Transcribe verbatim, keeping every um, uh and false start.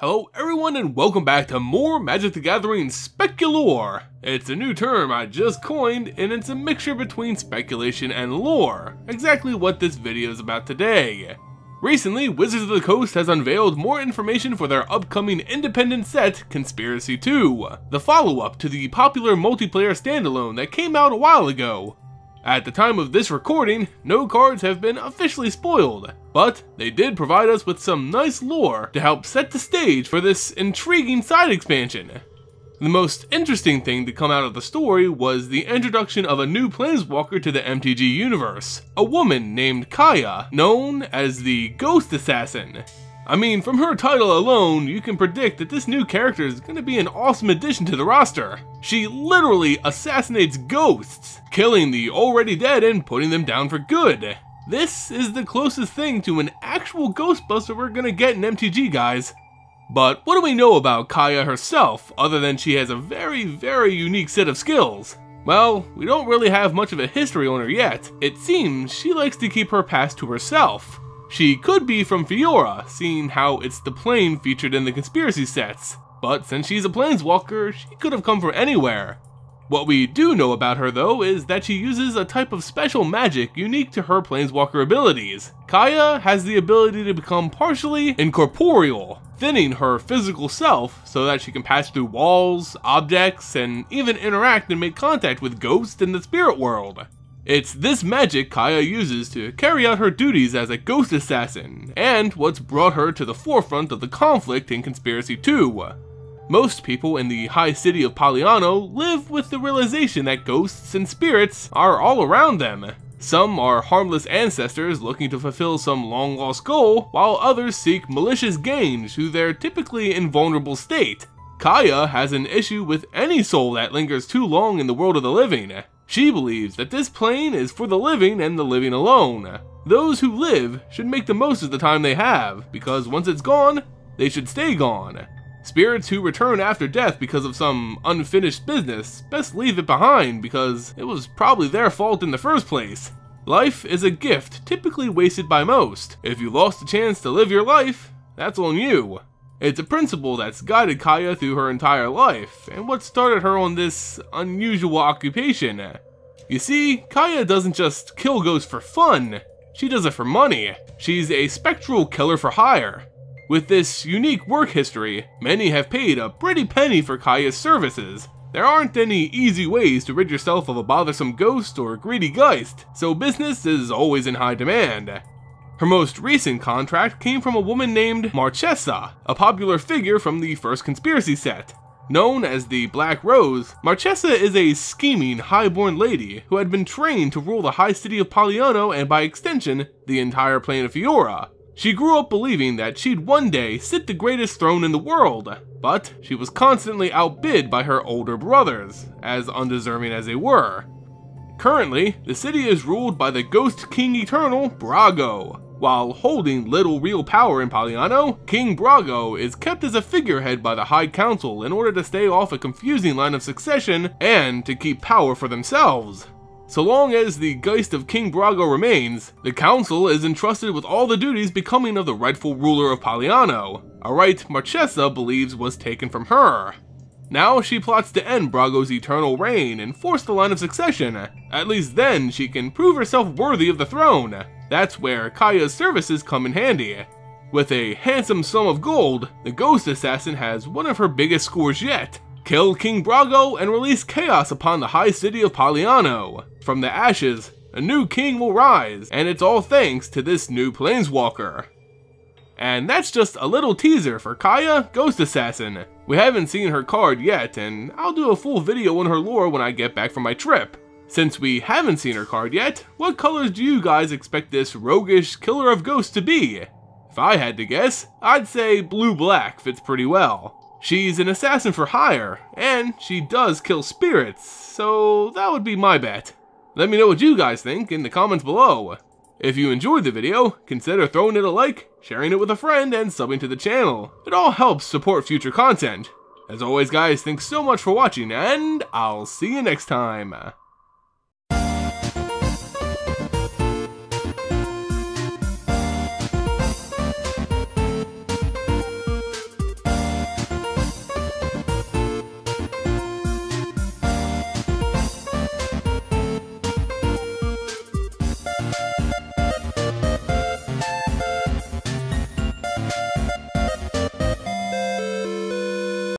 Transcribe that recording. Hello everyone and welcome back to more Magic: The Gathering Speculore. It's a new term I just coined and it's a mixture between speculation and lore, exactly what this video is about today. Recently, Wizards of the Coast has unveiled more information for their upcoming independent set, Conspiracy two, the follow-up to the popular multiplayer standalone that came out a while ago. At the time of this recording, no cards have been officially spoiled, but they did provide us with some nice lore to help set the stage for this intriguing side expansion. The most interesting thing to come out of the story was the introduction of a new Planeswalker to the M T G universe, a woman named Kaya, known as the Ghost Assassin. I mean, from her title alone, you can predict that this new character is going to be an awesome addition to the roster. She literally assassinates ghosts, killing the already dead and putting them down for good. This is the closest thing to an actual Ghostbuster we're going to get in M T G, guys. But what do we know about Kaya herself, other than she has a very, very unique set of skills? Well, we don't really have much of a history on her yet. It seems she likes to keep her past to herself. She could be from Fiora, seeing how it's the plane featured in the Conspiracy sets, but since she's a Planeswalker, she could have come from anywhere. What we do know about her though is that she uses a type of special magic unique to her Planeswalker abilities. Kaya has the ability to become partially incorporeal, thinning her physical self so that she can pass through walls, objects, and even interact and make contact with ghosts in the spirit world. It's this magic Kaya uses to carry out her duties as a ghost assassin, and what's brought her to the forefront of the conflict in Conspiracy two. Most people in the high city of Paliano live with the realization that ghosts and spirits are all around them. Some are harmless ancestors looking to fulfill some long-lost goal, while others seek malicious gain through their typically invulnerable state. Kaya has an issue with any soul that lingers too long in the world of the living. She believes that this plane is for the living and the living alone. Those who live should make the most of the time they have, because once it's gone, they should stay gone. Spirits who return after death because of some unfinished business best leave it behind because it was probably their fault in the first place. Life is a gift typically wasted by most. If you lost the chance to live your life, that's on you. It's a principle that's guided Kaya through her entire life, and what started her on this unusual occupation. You see, Kaya doesn't just kill ghosts for fun, she does it for money. She's a spectral killer for hire. With this unique work history, many have paid a pretty penny for Kaya's services. There aren't any easy ways to rid yourself of a bothersome ghost or greedy geist, so business is always in high demand. Her most recent contract came from a woman named Marchesa, a popular figure from the first Conspiracy set. Known as the Black Rose, Marchesa is a scheming, highborn lady who had been trained to rule the high city of Paliano and, by extension, the entire plane of Fiora. She grew up believing that she'd one day sit the greatest throne in the world, but she was constantly outbid by her older brothers, as undeserving as they were. Currently, the city is ruled by the Ghost King Eternal, Brago. While holding little real power in Paliano, King Brago is kept as a figurehead by the High Council in order to stay off a confusing line of succession and to keep power for themselves. So long as the geist of King Brago remains, the Council is entrusted with all the duties becoming of the rightful ruler of Paliano, a right Marchesa believes was taken from her. Now she plots to end Brago's eternal reign and force the line of succession. At least then she can prove herself worthy of the throne. That's where Kaya's services come in handy. With a handsome sum of gold, the Ghost Assassin has one of her biggest scores yet. Kill King Brago and release chaos upon the high city of Paliano. From the ashes, a new king will rise, and it's all thanks to this new Planeswalker. And that's just a little teaser for Kaya, Ghost Assassin. We haven't seen her card yet, and I'll do a full video on her lore when I get back from my trip. Since we haven't seen her card yet, what colors do you guys expect this roguish killer of ghosts to be? If I had to guess, I'd say blue-black fits pretty well. She's an assassin for hire, and she does kill spirits, so that would be my bet. Let me know what you guys think in the comments below. If you enjoyed the video, consider throwing it a like, sharing it with a friend, and subbing to the channel. It all helps support future content. As always guys, thanks so much for watching, and I'll see you next time.